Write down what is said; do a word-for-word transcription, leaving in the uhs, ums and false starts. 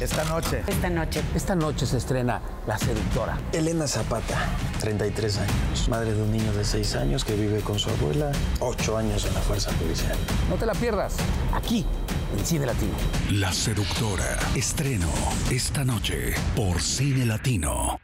Esta noche. Esta noche. Esta noche se estrena La Seductora. Elena Zapata, treinta y tres años, madre de un niño de seis años que vive con su abuela, ocho años en la fuerza policial. No te la pierdas, aquí, en Cinelatino. La Seductora, estreno esta noche por Cinelatino.